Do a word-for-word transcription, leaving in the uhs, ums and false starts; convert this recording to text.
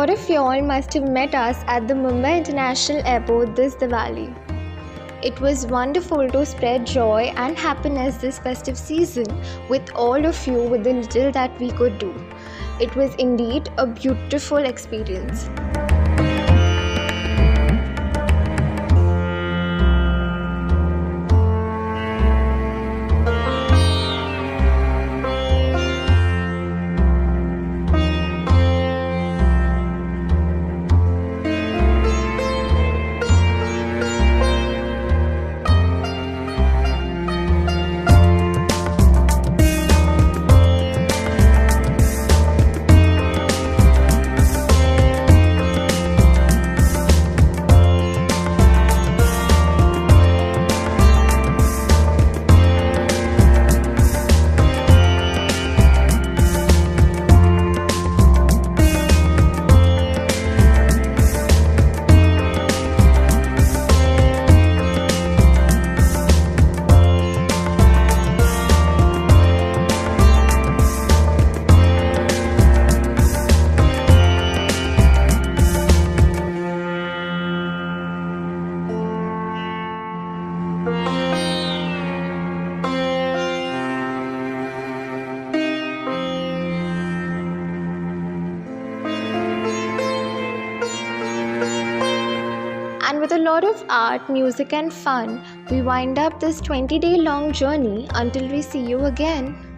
lot of y'all must have met us at the Mumbai International Airport this Diwali. It was wonderful to spread joy and happiness this festive season with all of you with the little that we could do. It was indeed a beautiful experience. And with a lot of art, music and fun, we wind up this twenty-day long journey until we see you again.